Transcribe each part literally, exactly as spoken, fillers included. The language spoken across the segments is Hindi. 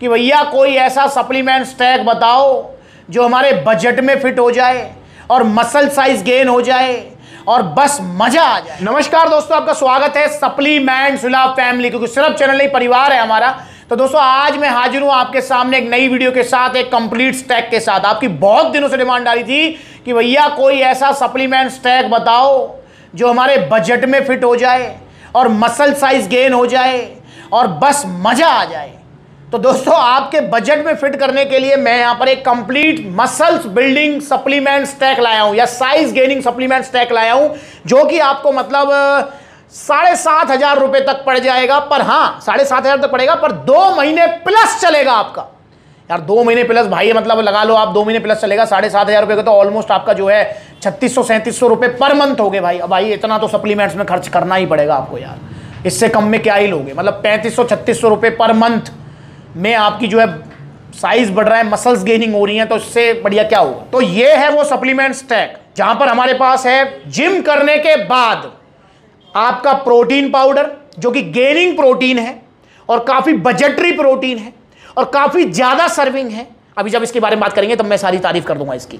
कि भैया कोई ऐसा सप्लीमेंट्स टैग बताओ जो हमारे बजट में फिट हो जाए और मसल साइज गेन हो जाए और बस मजा आ जाए। नमस्कार दोस्तों, आपका स्वागत है सप्लीमेंट्स विला फैमिली, क्योंकि सिर्फ चैनल नहीं परिवार है हमारा। तो दोस्तों आज मैं हाजिर हूं आपके सामने एक नई वीडियो के साथ, एक कंप्लीट स्टैक के साथ। आपकी बहुत दिनों से डिमांड आ रही थी कि भैया कोई ऐसा सप्लीमेंट स्टैक बताओ जो हमारे बजट में फिट हो जाए और मसल साइज गेन हो जाए और बस मजा आ जाए। तो दोस्तों आपके बजट में फिट करने के लिए मैं यहाँ पर एक complete muscles building supplement stack लाया हूँ या साइज गेनिंग सप्लीमेंट स्टैक लाया हूँ, जो कि आपको मतलब साढ़े सात हजार रुपये तक पड़ जाएगा। पर हाँ, साढ़े सात हजार तक पड़ेगा पर दो महीने प्लस चलेगा आपका। यार दो महीने प्लस भाई मतलब लगा लो आप, दो महीने प्लस चलेगा। साढ़े सात हजार रुपये का तो ऑलमोस्ट आपका जो है छत्तीस सौ सैंतीस सौ रुपये पर मंथ हो गए भाई। अब भाई इतना तो सप्लीमेंट्स में खर्च करना ही पड़ेगा आपको यार, इससे कम में क्या ही लोगे। मतलब पैंतीस सौ छत्तीस सौ रुपये पर मंथ में आपकी जो है साइज बढ़ रहा है, मसल्स गेनिंग हो रही है, तो इससे बढ़िया क्या होगा। तो ये है वो सप्लीमेंट स्टैक जहां पर हमारे पास है जिम करने के बाद आपका प्रोटीन पाउडर, जो कि गेनिंग प्रोटीन है और काफी बजटरी प्रोटीन है और काफी ज्यादा सर्विंग है। अभी जब इसके बारे में बात करेंगे तब मैं सारी तारीफ कर दूंगा इसकी।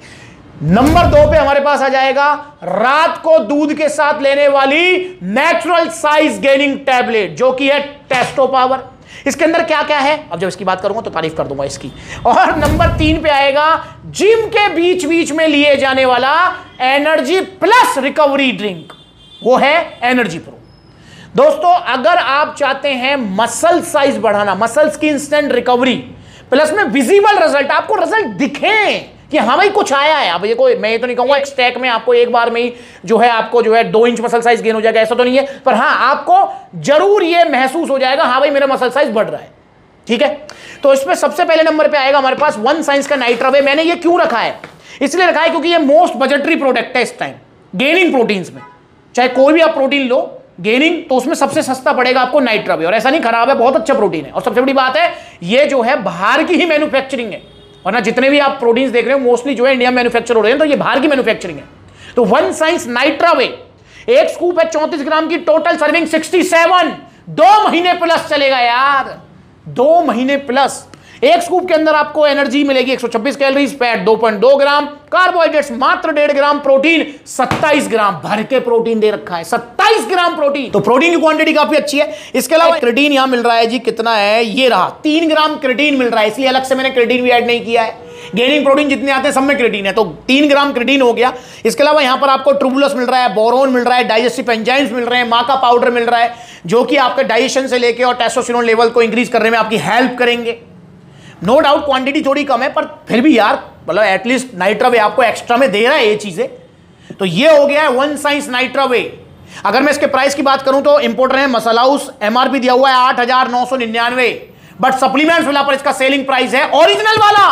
नंबर दो पे हमारे पास आ जाएगा रात को दूध के साथ लेने वाली नेचुरल साइज गेनिंग टैबलेट, जो कि है टेस्टो पावर। इसके अंदर क्या क्या है अब जब इसकी बात करूंगा तो तारीफ कर दूंगा इसकी। और नंबर तीन पे आएगा जिम के बीच बीच में लिए जाने वाला एनर्जी प्लस रिकवरी ड्रिंक, वो है एनर्जी प्रो। दोस्तों अगर आप चाहते हैं मसल साइज बढ़ाना, मसल्स की इंस्टेंट रिकवरी, प्लस में विजिबल रिजल्ट, आपको रिजल्ट दिखें कि हाँ भाई कुछ आया है। अब ये कोई मैं ये तो नहीं कहूँगा एक स्टैक में आपको एक बार में ही जो है आपको जो है दो इंच मसल साइज गेन हो जाएगा, ऐसा तो नहीं है। पर हाँ आपको जरूर ये महसूस हो जाएगा हाँ भाई मेरा मसल साइज बढ़ रहा है। ठीक है, तो इसमें सबसे पहले नंबर पे आएगा हमारे पास वन साइंस का नाइट्रा वे। मैंने ये क्यों रखा है, इसलिए रखा है क्योंकि ये मोस्ट बजटरी प्रोडक्ट है इस टाइम गेनिंग प्रोटीन्स में। चाहे कोई भी आप प्रोटीन लो गेनिंग, तो उसमें सबसे सस्ता पड़ेगा आपको नाइट्रा वे। और ऐसा नहीं खराब है, बहुत अच्छा प्रोटीन है। और सबसे बड़ी बात है ये जो है बाहर की ही मैन्युफैक्चरिंग है, वरना जितने भी आप प्रोटीन्स देख रहे हो मोस्टली जो है इंडिया में मैन्युफैक्चर हो रहे हैं, तो ये बाहर की मैन्युफैक्चरिंग है। तो वन साइंस नाइट्रा वे एक स्कूप है चौंतीस ग्राम की, टोटल सर्विंग सिक्सटी सेवन। दो महीने प्लस चलेगा यार, दो महीने प्लस। एक स्कूप के अंदर आपको एनर्जी मिलेगी एक सौ छब्बीस कैलोरीज, फैट दो पॉइंट दो ग्राम, कार्बोहाइड्रेट्स मात्र डेढ़ ग्राम, प्रोटीन सत्ताईस ग्राम। भर के प्रोटीन दे रखा है सत्ताईस ग्राम प्रोटीन, तो प्रोटीन की क्वांटिटी काफी अच्छी है। इसके अलावा क्रिएटिन यहां मिल रहा है जी, कितना है ये रहा तीन ग्राम क्रिएटिन मिल रहा है, इसलिए अलग से मैंने क्रिएटिन भी ऐड नहीं किया है। गेनिंग प्रोटीन जितने आते हैं सब में क्रिएटिन है, तो तीन ग्राम क्रिएटिन हो गया। इसके अलावा यहां पर आपको ट्रूबुलस मिल रहा है, बोरोन मिल रहा है, डाइजेस्टिव एंजाइम्स मिल रहे हैं, माका पाउडर मिल रहा है, जो कि आपके डाइजेशन से लेकर और टेस्टोस्टेरोन लेवल को इंक्रीज करने में आपकी हेल्प करेंगे। नो डाउट क्वांटिटी थोड़ी कम है पर फिर भी यार मतलब एटलीस्ट नाइट्रा वे आपको एक्स्ट्रा में दे रहा है ये चीजें। तो ये हो गया है वन साइंस नाइट्रा वे। अगर मैं इसके प्राइस की बात करूं तो इंपोर्टर है मसाला हाउस, एमआरपी दिया हुआ है आठ हजार नौ सौ निन्यानवे, बट सप्लीमेंट्स वाला पर इसका सेलिंग प्राइस है ओरिजिनल वाला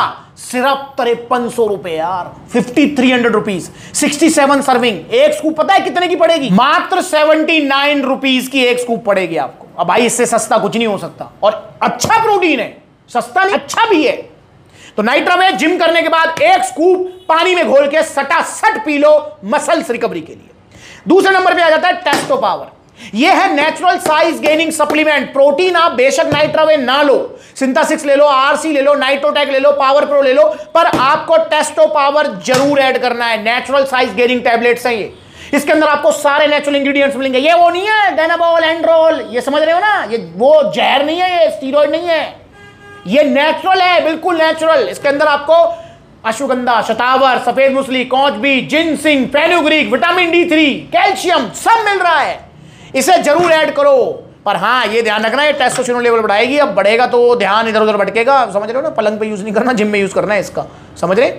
सिर्फ तिरपन सौ रुपए यार, fifty three hundred rupees. Sixty seven serving, एक स्कूप पता है कितने की पड़ेगी, मात्र सेवेंटी नाइन रुपीज की एक स्कूप पड़ेगी आपको। अब भाई इससे सस्ता कुछ नहीं हो सकता, और अच्छा प्रोटीन है, सस्ता नहीं अच्छा भी है। तो नाइट्रा में जिम करने के बाद एक स्कूप पानी में घोल के सटासट पी लो मसल्स रिकवरी के लिए। दूसरे नंबर पे आ जाता है टेस्टो पावर। ये है natural size gaining supplement. Protein आप बेशक नाइट्रा वे ना लो, सिंथेसिक्स ले लो, आरसी ले लो, नाइट्रोटेक ले लो, पावर प्रो ले लो, पर आपको टेस्टो पावर जरूर ऐड करना है। नेचुरल साइज गेनिंग टैबलेट्स हैं ये, इसके अंदर आपको सारे नेचुरल इंग्रेडिएंट्स मिलेंगे। ये वो नहीं है डेनाबोल एंड्रोल, ये समझ रहे हो ना, ये वो जहर नहीं है, ये स्टीरॉइड नहीं है, ये नेचुरल है, बिल्कुल नेचुरल। इसके अंदर आपको अश्वगंधा, शतावर, सफेद मूसली, कौचबी, ginseng, fenugreek, vitamin D three, calcium सब मिल रहा है, इसे जरूर ऐड करो। पर हाँ ये ध्यान रखना है टेस्टोस्टेरोन लेवल बढ़ाएगी। अब बढ़ेगा तो ध्यान इधर उधर भटकेगा, समझ रहे हो ना, पलंग पे यूज नहीं करना, जिम में यूज करना है इसका, समझ रहे।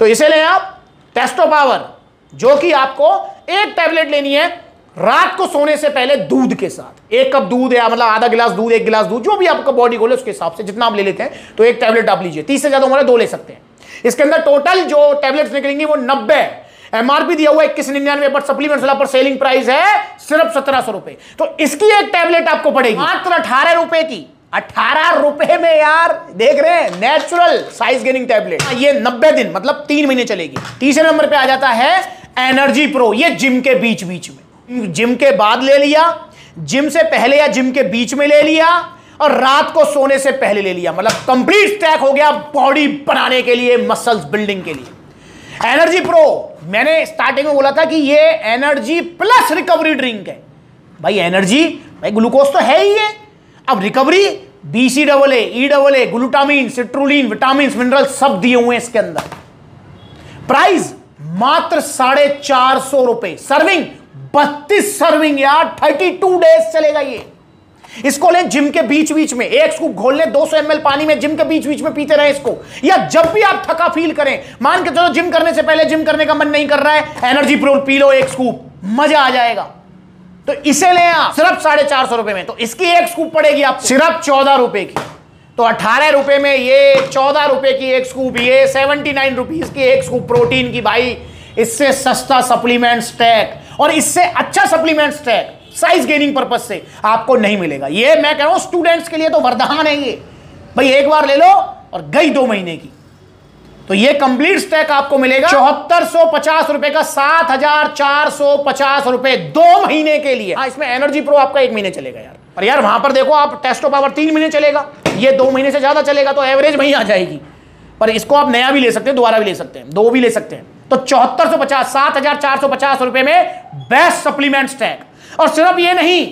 तो इसे लें आप टेस्टो पावर, जो कि आपको एक टैबलेट लेनी है रात को सोने से पहले दूध के साथ। एक कप दूध या मतलब आधा गिलास दूध, एक गिलास दूध, जो भी आपका बॉडी गोल है उसके हिसाब से जितना आप ले लेते हैं, तो एक टैबलेट आप लीजिए। तीस से ज्यादा हमारे दो ले सकते हैं। इसके अंदर टोटल जो टैबलेट्स निकलेंगी वो नब्बे, एमआरपी दिया हुआ है इक्कीस निन्यानवे, बट सप्लीमेंट्स वाला पर सेलिंग प्राइस है सिर्फ सत्रह सौ रुपए। तो इसकी एक टैबलेट आपको पड़ेगी मात्र अठारह रुपए की, अठारह रुपए में यार देख रहे हैं नेचुरल साइज गेनिंग टैबलेट। ये नब्बे दिन मतलब तीन महीने चलेगी। तीसरे नंबर पर आ जाता है एनर्जी प्रो। ये जिम के बीच बीच में, जिम के बाद ले लिया, जिम से पहले या जिम के बीच में ले लिया, और रात को सोने से पहले ले लिया, मतलब कंप्लीट स्टैक हो गया बॉडी बनाने के लिए, मसल्स बिल्डिंग के लिए। एनर्जी प्रो मैंने स्टार्टिंग में बोला था कि ये एनर्जी प्लस रिकवरी ड्रिंक है। भाई एनर्जी भाई ग्लूकोज तो है ही है, अब recovery BC double A, E double A, glutamine, citrulline, vitamin, mineral सब दिए हुए हैं इसके अंदर। प्राइस मात्र साढ़े चार सौ रुपए, सर्विंग बत्तीस सर्विंग यार, थर्टी टू डेज चलेगा ये। इसको लें जिम के बीच बीच में, एक स्कूप घोल लें दो सौ एम एल पानी में, जिम के बीच बीच में पीते रहें इसको, या जब भी आप थका फील करें, मान के चलो जिम करने से पहले जिम करने का मन नहीं कर रहा है, एनर्जी प्रो पी लो एक स्कूप, मजा आ जाएगा। तो इसे लें आप सिर्फ साढ़े चार सौ रुपए में, तो इसकी एक स्कूप पड़ेगी आप सिर्फ चौदह रुपए की, तो अठारह रुपए में ये, चौदह रुपए की एक स्कूप ये, सेवेंटी नाइन रुपीज की एक स्कूप प्रोटीन की। भाई इससे सस्ता सप्लीमेंट स्टैक और इससे अच्छा supplement stack size gaining purpose से आपको नहीं मिलेगा। ये मैं कह रहा हूं स्टूडेंट्स के लिए तो वरदान है ये। भाई एक बार ले लो और गई दो महीने की, तो ये कंप्लीट स्टैक आपको मिलेगा चौहत्तर सौ पचास रुपए का, सात हजार चार सौ पचास रुपए दो महीने के लिए। हाँ इसमें एनर्जी प्रो आपका एक महीने चलेगा यार, और यार वहां पर देखो आप टेस्टो पावर तीन महीने चलेगा, ये दो महीने से ज्यादा चलेगा, तो एवरेज वही आ जाएगी। पर इसको आप नया भी ले सकते हैं, दोबारा भी ले सकते हैं, दो भी ले सकते हैं। तो चौहत्तर सौ पचास सात हजार चार सौ पचास रुपए में बेस्ट सप्लीमेंट स्टैक। और सिर्फ ये नहीं,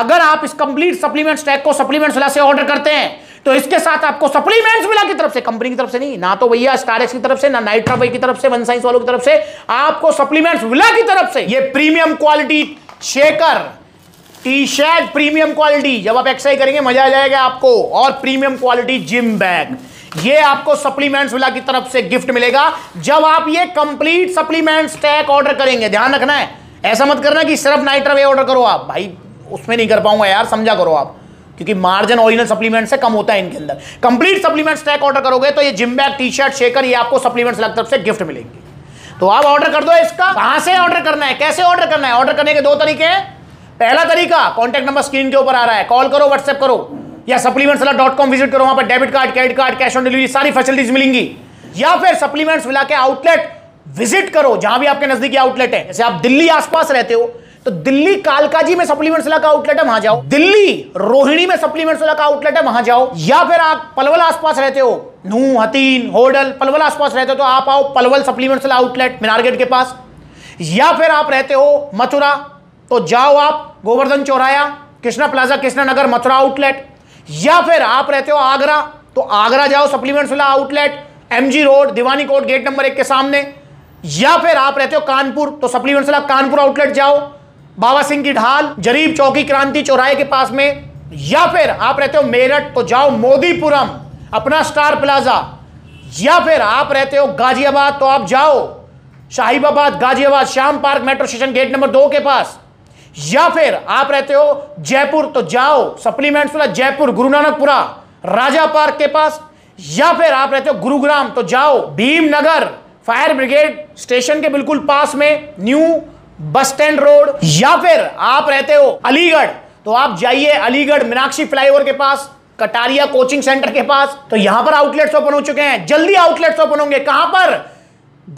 अगर आप इस कंप्लीट सप्लीमेंट स्टैक को सप्लीमेंट्स विला से ऑर्डर करते हैं तो इसके साथ आपको सप्लीमेंट्स विला की तरफ से, कंपनी की तरफ से नहीं, ना तो भैया स्टारेक्स की तरफ से, ना नाइट्रा वे की तरफ से, वन साइंस वालों की तरफ से, आपको सप्लीमेंट्स विला की तरफ से ये premium quality shaker, T shirt premium quality, जब आप एक्सरसाइज करेंगे मजा आ जाएगा आपको, और प्रीमियम क्वालिटी जिम बैग, ये आपको सप्लीमेंट्स विला की तरफ से गिफ्ट मिलेगा जब आप ये कंप्लीट सप्लीमेंट स्टैक ऑर्डर करेंगे। ध्यान रखना है, ऐसा मत करना कि सिर्फ नाइट्रा वे ऑर्डर करो आप, भाई उसमें नहीं कर पाऊंगा यार, समझा करो आप, क्योंकि मार्जिन ओरिजिनल सप्लीमेंट से कम होता है इनके अंदर। कंप्लीट सप्लीमेंट स्टैक ऑर्डर करोगे तो ये gym bag, T shirt, shaker, ये आपको सप्लीमेंट्स की तरफ से गिफ्ट मिलेंगे। तो आप ऑर्डर कर दो इसका। कहां से ऑर्डर करना है, कैसे ऑर्डर करना है? ऑर्डर करने के दो तरीके हैं। पहला तरीका, कॉन्टैक्ट नंबर स्क्रीन के ऊपर आ रहा है, कॉल करो, व्हाट्सएप करो, या Supplements Villa dot com visit करो, वहां पर debit card, credit card, cash on delivery सारी फैसिलिटीज मिलेंगी। या फिर सप्लीमेंट्स विला के आउटलेट विजिट करो, जहां भी आपके नजदीकी आउटलेट है। जैसे आप दिल्ली आसपास रहते हो तो दिल्ली कालकाजी में सप्लीमेंट्स विला का आउटलेट है, वहां जाओ। दिल्ली रोहिणी में सप्लीमेंट्स विला का आउटलेट है, वहां जाओ। या फिर आप पलवल आसपास रहते हो, नूह, हतीन, होडल, पलवल आसपास रहते हो तो आप आओ Palwal supplements villa outlet Minar gate के पास। या फिर आप रहते हो मथुरा तो जाओ आप गोवर्धन चौराया, कृष्णा प्लाजा, कृष्णा नगर, मथुरा आउटलेट। या फिर आप रहते हो आगरा तो आगरा जाओ supplements villa outlet, M G road, दीवानी कोट, गेट नंबर एक के सामने। या फिर आप रहते हो कानपुर तो सप्लीमेंट्स विला कानपुर आउटलेट जाओ, बाबा सिंह की ढाल, जरीब चौकी, क्रांति चौराहे के पास में। या फिर आप रहते हो मेरठ तो जाओ मोदीपुरम, अपना स्टार प्लाजा। या फिर आप रहते हो गाजियाबाद तो आप जाओ Sahibabad, Ghaziabad, Shyam park metro station gate number दो के पास। या फिर आप रहते हो जयपुर तो जाओ सप्लीमेंट्स विला जयपुर, गुरु नानकपुरा, राजा पार्क के पास। या फिर आप रहते हो गुरुग्राम तो जाओ भीमनगर फायर ब्रिगेड स्टेशन के बिल्कुल पास में, न्यू बस स्टैंड रोड। या फिर आप रहते हो अलीगढ़ तो आप जाइए अलीगढ़ मीनाक्षी फ्लाईओवर के पास, कटारिया कोचिंग सेंटर के पास। तो यहां पर आउटलेट्स ओपन हो चुके हैं, जल्दी आउटलेट्स ओपन होंगे। कहां पर?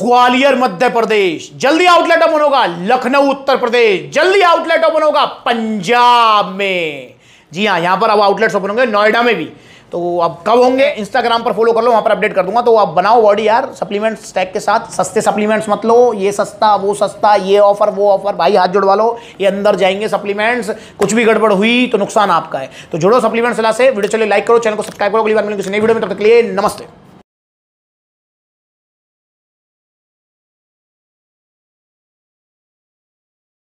ग्वालियर मध्य प्रदेश, जल्दी आउटलेट ओपन होगा। लखनऊ उत्तर प्रदेश, जल्दी आउटलेट ओपन होगा। पंजाब में, जी हाँ, यहां पर अब आउटलेट्स ओपन होंगे, नोएडा में भी। तो अब कब होंगे, इंस्टाग्राम पर फॉलो कर लो, वहां पर अपडेट कर दूंगा। तो आप बनाओ बॉडी यार सप्लीमेंट स्टैक के साथ। सस्ते सप्लीमेंट्स मत लो, ये सस्ता वो सस्ता, ये ऑफर वो ऑफर, भाई हाथ जुड़वा लो, ये अंदर जाएंगे सप्लीमेंट्स, कुछ भी गड़बड़ हुई तो नुकसान आपका है। तो जुड़ो सप्लीमेंट्स विला से। वीडियो चले लाइक करो, चैनल को सब्सक्राइब करो। अगली बार मिलेंगे किसी नई वीडियो में, तब तक के लिए नमस्ते।